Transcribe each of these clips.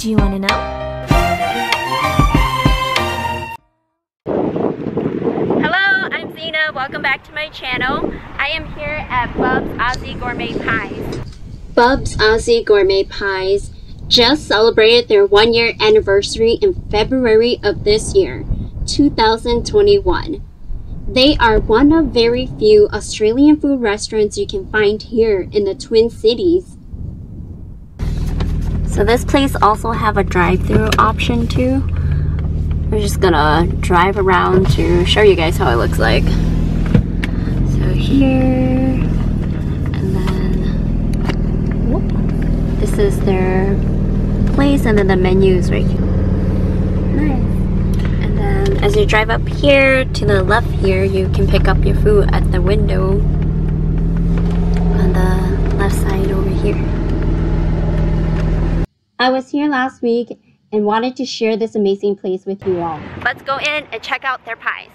Do you want to know? Hello, I'm Xena. Welcome back to my channel. I am here at Bub's Aussie Gourmet Pies. Bub's Aussie Gourmet Pies just celebrated their 1-year anniversary in February of this year, 2021. They are one of very few Australian food restaurants you can find here in the Twin Cities. So this place also have a drive-through option too. We're just gonna drive around to show you guys how it looks like. So here, and then whoop, this is their place, and then the menu is right here. As you drive up here, to the left here, you can pick up your food at the window on the left side over here. I was here last week and wanted to share this amazing place with you all. Let's go in and check out their pies.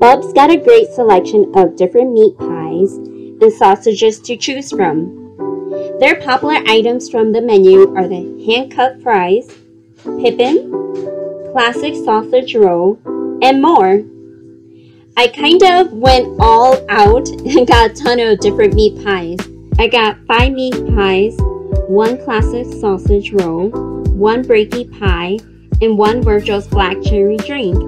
Bub's got a great selection of different meat pies and sausages to choose from. Their popular items from the menu are the hand-cut fries, pippin, classic sausage roll, and more. I kind of went all out and got a ton of different meat pies. I got 5 meat pies, 1 classic sausage roll, 1 brekkie pie, and 1 Virgil's black cherry drink.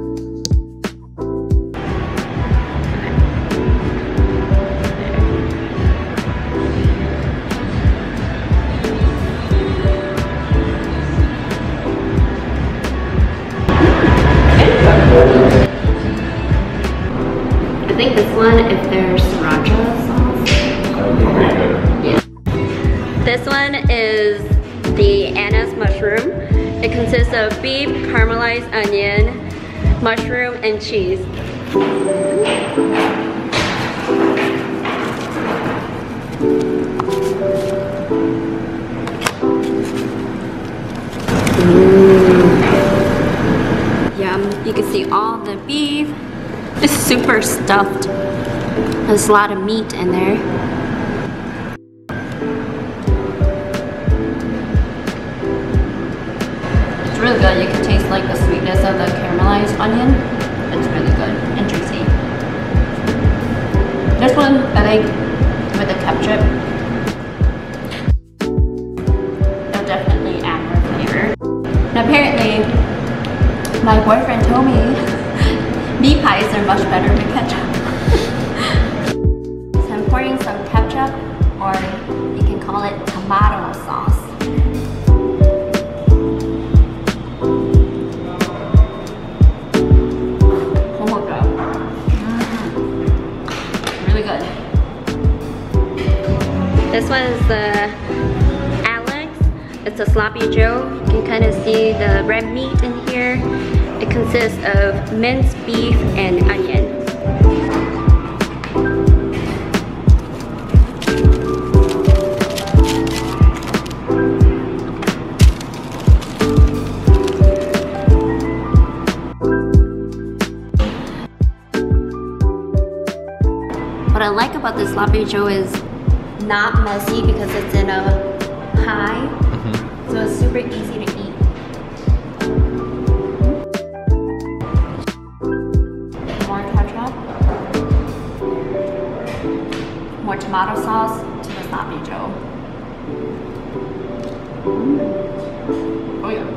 I think this one, if there's sriracha sauce. Yeah. This one is the Anna's mushroom. It consists of beef, caramelized onion, mushroom, and cheese. Yum. You can see all the beef. It's super stuffed. There's a lot of meat in there. It's really good. You can taste like the sweetness of the caramelized onion. It's really good and juicy. This one I like with the ketchup. They'll definitely add more flavor. And apparently, my boyfriend told me meat pies are much better with ketchup. So I'm pouring some ketchup, or you can call it tomato sauce. Oh my god. Really good. This one is the Alex. It's a sloppy joe. You can kind of see the red meat in here. It consists of minced beef and onion. What I like about this sloppy joe is not messy because it's in a pie, so it's super easy to eat. tomato sauce to the sloppy joe. Oh yeah.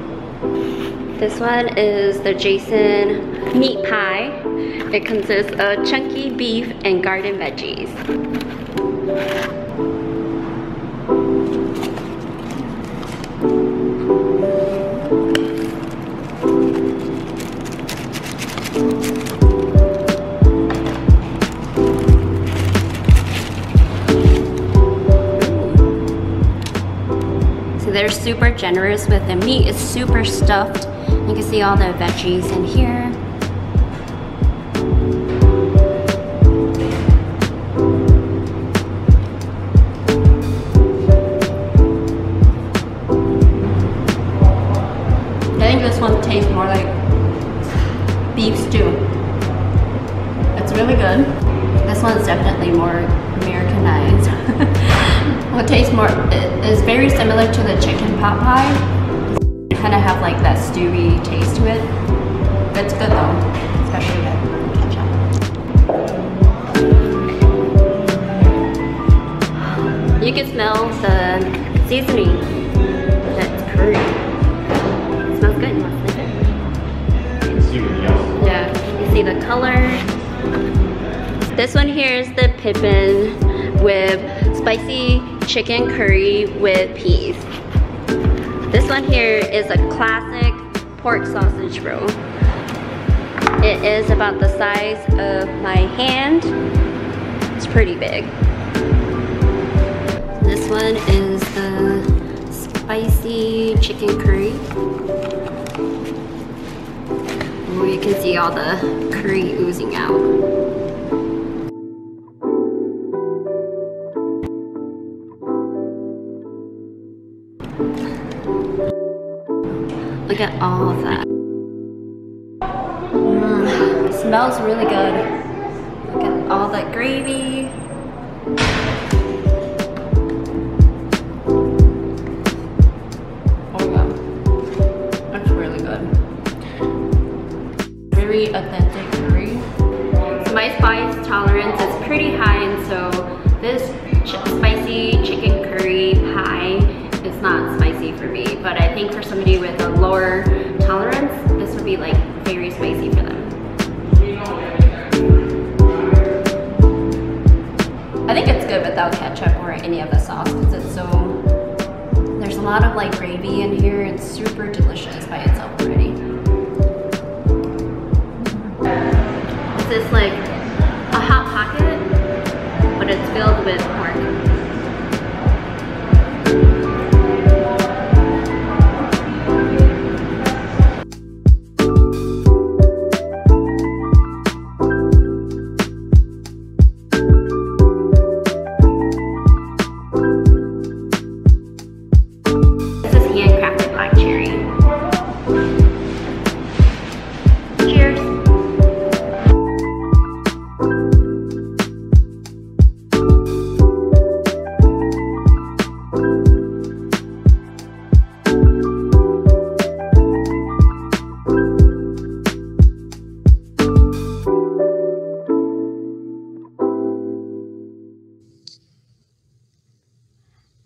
This one is the Jason meat pie. It consists of chunky beef and garden veggies. They're super generous with the meat. It's super stuffed. You can see all the veggies in here. I think this one tastes more like beef stew. It's really good. This one's definitely more Americanized. Well, it tastes more, it's very similar to the chicken pot pie. You kind of have like that stewy taste to it. It's good though, especially with ketchup. You can smell the seasoning. That's curry. It smells good. You can see what else. Yeah, you can see the color. This one here is the pippin with spicy chicken curry with peas. This one here is a classic pork sausage roll. It is about the size of my hand. It's pretty big. This one is the spicy chicken curry. Ooh, you can see all the curry oozing out. Look at all of that. It smells really good. Look at all that gravy. Oh yeah, that's really good. Very authentic curry. So my spice tolerance is pretty high, and so this spicy chicken curry pie, it's not spicy for me, but I think for somebody with a lower tolerance, this would be like very spicy for them. I think it's good without ketchup or any of the sauce because it's so, there's a lot of like gravy in here. It's super delicious by itself already. Is this like a hot pocket, but it's filled with pork.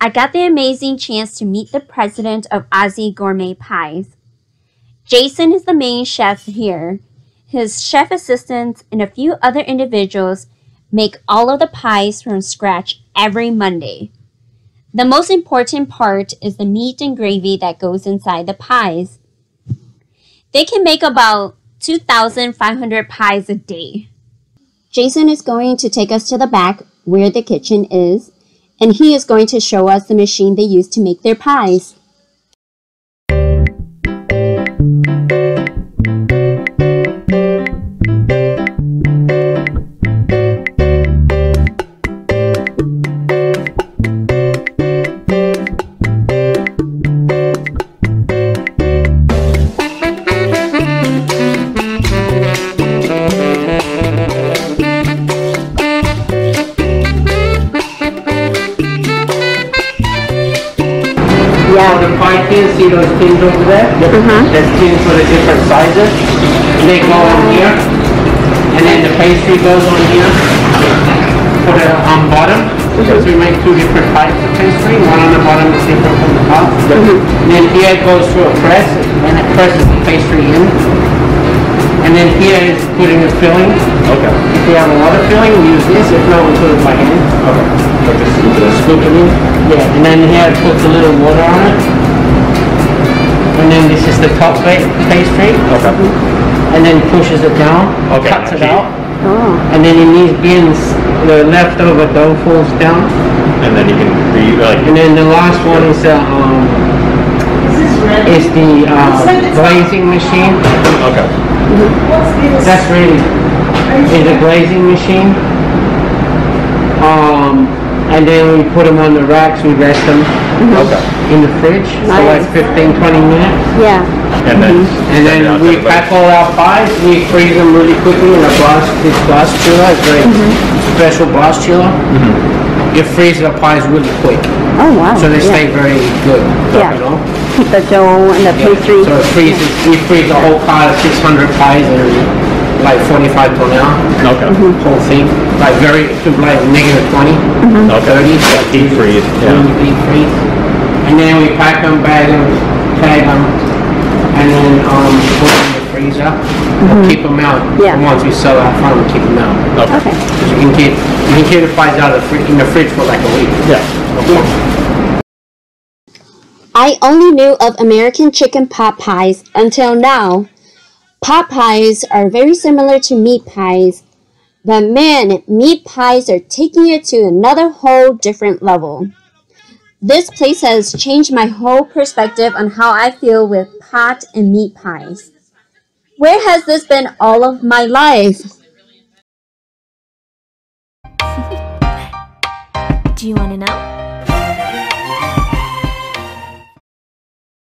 I got the amazing chance to meet the president of Aussie Gourmet Pies. Jason is the main chef here. His chef assistants and a few other individuals make all of the pies from scratch every Monday. The most important part is the meat and gravy that goes inside the pies. They can make about 2,500 pies a day. Jason is going to take us to the back where the kitchen is, and he is going to show us the machine they use to make their pies. See those pins over there? There's pins for the different sizes. They go on here, and then the pastry goes on here for the bottom. because we make two different types of pastry. One on the bottom is different from the top. And then here it goes through a press, and it presses the pastry in. And then here is putting the filling. Okay. If we have a lot of filling, we use this. If not, we put it by hand. Okay. Put this into the scoop it in. Yeah. And then here it puts a little water on it. And then this is the top pastry. Okay. And then pushes it down. Okay. Cuts it out. Oh. And then in these bins, the leftover dough falls down. And then you can like. And then the last one is the glazing machine. Okay. That's really is a glazing machine. And then we put them on the racks. We rest them in the fridge for like 15, 20 minutes. Yeah. And then, we pack all our pies. We freeze them really quickly in a blast. This blast chiller is very special blast chiller. You freeze the pies really quick. Oh wow! So they stay very good. Yeah. You know? Keep the dough and the pastry. So it freezes. We freeze the whole car of 600 pies in like 45 to an hour. Okay. Whole thing like very to like -20, 30. So deep freeze. Yeah. Deep freeze. And then we pack them, bag them, tag them. And then put them in the freezer, we'll keep them out. Yeah. And once we sell our farm, we'll keep them out. Okay. Because you can keep the pies out of the in the fridge for like a week. Yeah. I only knew of American chicken pot pies until now. Pot pies are very similar to meat pies, but man, meat pies are taking it to another whole different level. This place has changed my whole perspective on how I feel with pot and meat pies. Where has this been all of my life? Do you want to know?